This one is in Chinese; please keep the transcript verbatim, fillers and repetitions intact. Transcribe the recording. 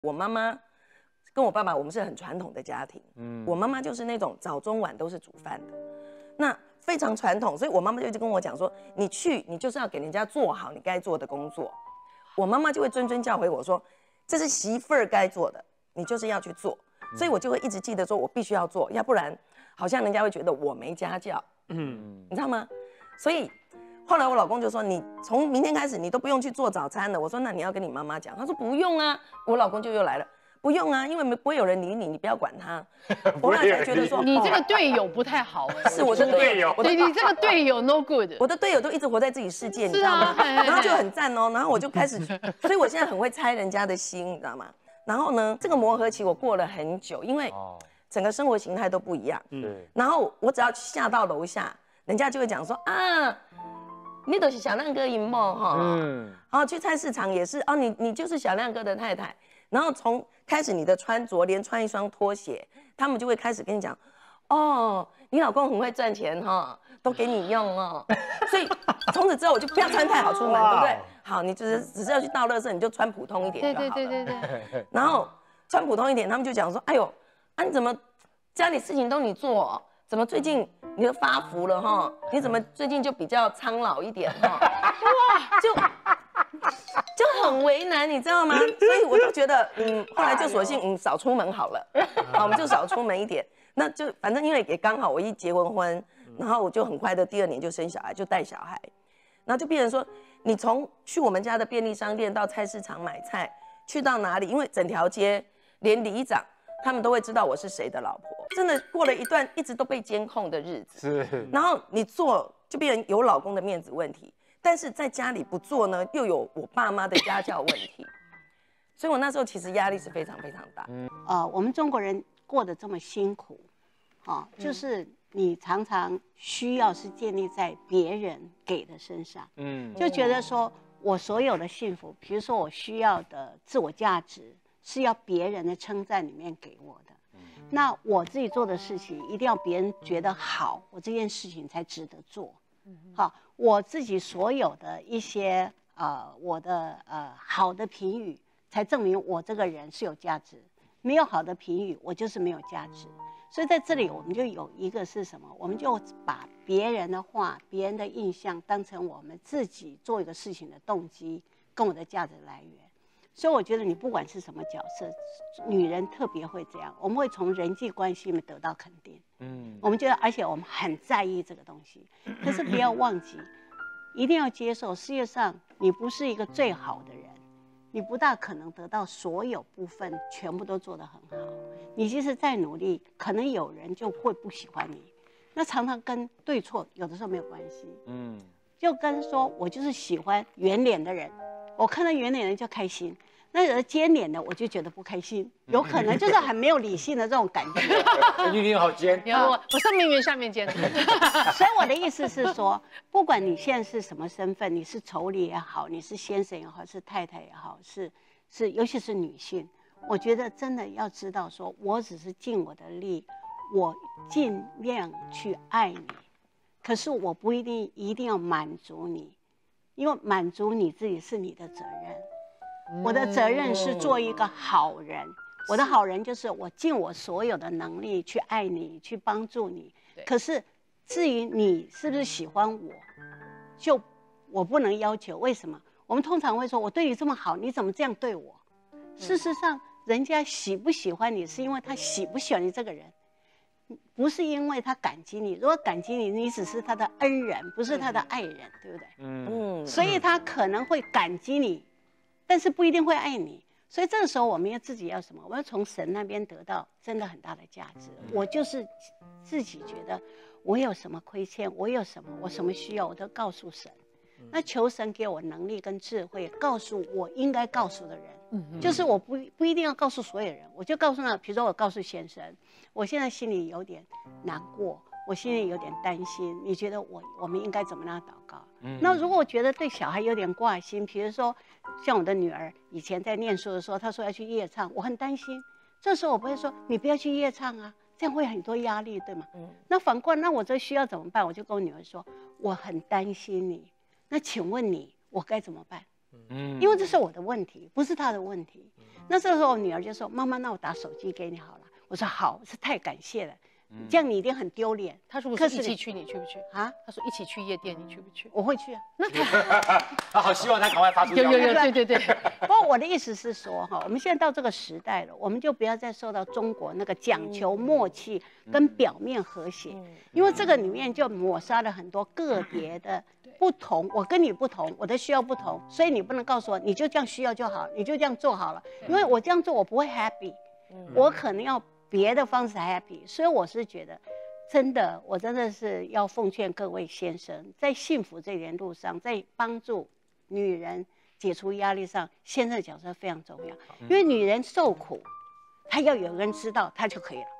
我妈妈跟我爸爸，我们是很传统的家庭。嗯，我妈妈就是那种早中晚都是煮饭的，那非常传统。所以我妈妈就一直跟我讲说，你去你就是要给人家做好你该做的工作。我妈妈就会谆谆教诲我说，这是媳妇儿该做的，你就是要去做。所以我就会一直记得说，我必须要做，要不然好像人家会觉得我没家教。嗯，你知道吗？所以。 后来我老公就说：“你从明天开始，你都不用去做早餐了。”我说：“那你要跟你妈妈讲。”他说：“不用啊。”我老公就又来了：“不用啊，因为不会有人理你，你不要管他。”我后来才觉得说：“你这个队友不太好。”是我的队友，对你这个队友 no good。我的队友都一直活在自己世界，你知道吗？然后就很赞哦。然后我就开始，所以我现在很会猜人家的心，你知道吗？然后呢，这个磨合期我过了很久，因为整个生活形态都不一样。嗯。然后我只要下到楼下，人家就会讲说：“啊。” 你都是小亮哥赢梦哈，嗯，然后去菜市场也是哦，你你就是小亮哥的太太，然后从开始你的穿着，连穿一双拖鞋，他们就会开始跟你讲，哦，你老公很会赚钱哈，都给你用哦，所以从此之后我就不要穿太好出门，对不对？好，你就是只是要去倒垃圾，你就穿普通一点就好了。对对对对对。然后穿普通一点，他们就讲说，哎呦，啊你怎么家里事情都你做、哦？ 怎么最近你都发福了哈？你怎么最近就比较苍老一点哈？哇，就就很为难，你知道吗？所以我就觉得，嗯，后来就索性嗯少出门好了，好，我们就少出门一点。那就反正因为也刚好我一结完婚，然后我就很快的第二年就生小孩，就带小孩，然后就变成说，你从去我们家的便利商店到菜市场买菜，去到哪里，因为整条街连里长他们都会知道我是谁的老婆。 真的过了一段一直都被监控的日子，是。然后你做就变成有老公的面子问题，但是在家里不做呢，又有我爸妈的家教问题，所以我那时候其实压力是非常非常大。嗯，呃，我们中国人过得这么辛苦，啊，就是你常常需要是建立在别人给的身上，嗯，就觉得说我所有的幸福，比如说我需要的自我价值是要别人的称赞里面给我的。 那我自己做的事情一定要别人觉得好，我这件事情才值得做。好，我自己所有的一些呃我的呃好的评语，才证明我这个人是有价值。没有好的评语，我就是没有价值。所以在这里我们就有一个是什么？我们就把别人的话、别人的印象当成我们自己做一个事情的动机跟我的价值来源。 所以我觉得你不管是什么角色，女人特别会这样。我们会从人际关系里面得到肯定，嗯，我们觉得，而且我们很在意这个东西。可是不要忘记，一定要接受，世界上你不是一个最好的人，你不大可能得到所有部分全部都做得很好。你即使再努力，可能有人就会不喜欢你。那常常跟对错有的时候没有关系，嗯，就跟说我就是喜欢圆脸的人。 我看到圆脸人就开心，那有的尖脸的我就觉得不开心，有可能就是很没有理性的这种感觉。你脸好尖，我我上面圆下面尖。所以我的意思是说，不管你现在是什么身份，你是妯娌也好，你是先生也好，是太太也好，是是，尤其是女性，我觉得真的要知道说，我只是尽我的力，我尽量去爱你，可是我不一定一定要满足你。 因为满足你自己是你的责任，我的责任是做一个好人。我的好人就是我尽我所有的能力去爱你，去帮助你。可是，至于你是不是喜欢我，就我不能要求。为什么？我们通常会说我对你这么好，你怎么这样对我？事实上，人家喜不喜欢你，是因为他喜不喜欢你这个人。 不是因为他感激你，如果感激你，你只是他的恩人，不是他的爱人，嗯、对不对？嗯，所以他可能会感激你，但是不一定会爱你。所以这个时候，我们要自己要什么？我们要从神那边得到真的很大的价值。我就是自己觉得我有什么亏欠，我有什么，我什么需要，我都告诉神。那求神给我能力跟智慧，告诉我应该告诉的人。 就是我不不一定要告诉所有人，我就告诉他，比如说我告诉先生，我现在心里有点难过，我心里有点担心，你觉得我我们应该怎么样祷告？嗯，那如果我觉得对小孩有点挂心，比如说像我的女儿以前在念书的时候，她说要去夜唱，我很担心，这时候我不会说你不要去夜唱啊，这样会很多压力，对吗？嗯，那反过来，那我这需要怎么办？我就跟我女儿说，我很担心你，那请问你我该怎么办？嗯，因为这是我的问题，不是他的问题。那这时候我女儿就说：“妈妈，那我打手机给你好了。”我说：“好，是太感谢了。”这样你一定很丢脸。他说：“我一起去，你去不去？”啊，他说：“一起去夜店，你去不去？”我会去啊。那他，他好希望他赶快发出。有有有，对对对。不过我的意思是说，哈，我们现在到这个时代了，我们就不要再受到中国那个讲求默契跟表面和谐，因为这个里面就抹杀了很多个别的不同。我跟你不同，我的需要不同，所以你不能告诉我你就这样需要就好，你就这样做好了，因为我这样做我不会 happy， 我可能要。 别的方式 happy， 所以我是觉得，真的，我真的是要奉劝各位先生，在幸福这条路上，在帮助女人解除压力上，先生的角色非常重要，因为女人受苦，她要有人知道，她就可以了。